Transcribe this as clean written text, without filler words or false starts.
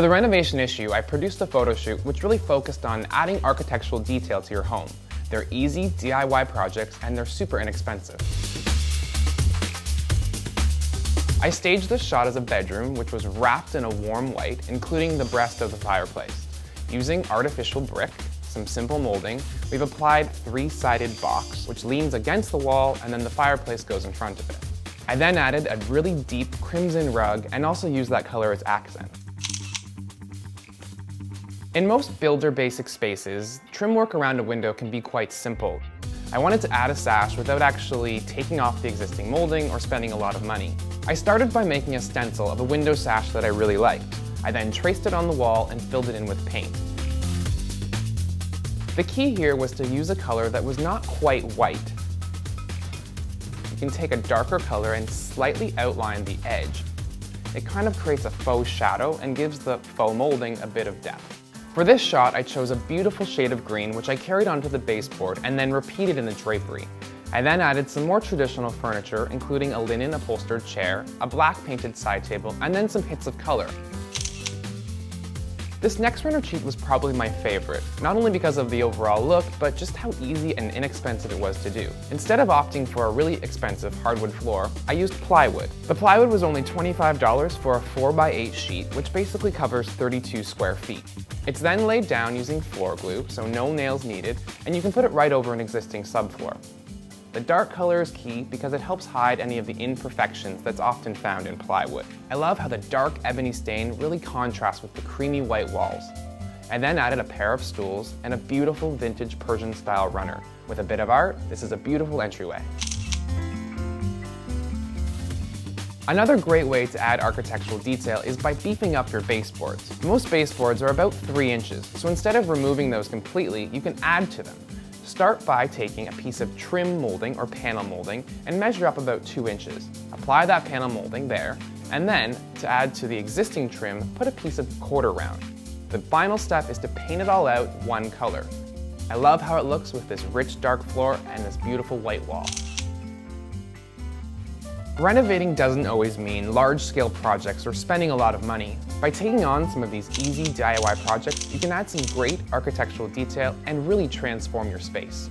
For the renovation issue, I produced a photo shoot which really focused on adding architectural detail to your home. They're easy DIY projects and they're super inexpensive. I staged this shot as a bedroom which was wrapped in a warm light, including the breast of the fireplace. Using artificial brick, some simple molding, we've applied three-sided box which leans against the wall and then the fireplace goes in front of it. I then added a really deep crimson rug and also used that color as accent. In most builder basic spaces, trim work around a window can be quite simple. I wanted to add a sash without actually taking off the existing molding or spending a lot of money. I started by making a stencil of a window sash that I really liked. I then traced it on the wall and filled it in with paint. The key here was to use a color that was not quite white. You can take a darker color and slightly outline the edge. It kind of creates a faux shadow and gives the faux molding a bit of depth. For this shot, I chose a beautiful shade of green which I carried onto the baseboard and then repeated in the drapery. I then added some more traditional furniture, including a linen upholstered chair, a black painted side table, and then some hits of color. This next runner sheet was probably my favorite, not only because of the overall look, but just how easy and inexpensive it was to do. Instead of opting for a really expensive hardwood floor, I used plywood. The plywood was only $25 for a 4x8 sheet, which basically covers 32 square feet. It's then laid down using floor glue, so no nails needed, and you can put it right over an existing subfloor. The dark color is key because it helps hide any of the imperfections that's often found in plywood. I love how the dark ebony stain really contrasts with the creamy white walls. I then added a pair of stools and a beautiful vintage Persian style runner. With a bit of art, this is a beautiful entryway. Another great way to add architectural detail is by beefing up your baseboards. Most baseboards are about 3 inches, so instead of removing those completely, you can add to them. Start by taking a piece of trim molding or panel molding and measure up about 2 inches. Apply that panel molding there, and then, to add to the existing trim, put a piece of quarter round. The final step is to paint it all out one color. I love how it looks with this rich dark floor and this beautiful white wall. Renovating doesn't always mean large-scale projects or spending a lot of money. By taking on some of these easy DIY projects, you can add some great architectural detail and really transform your space.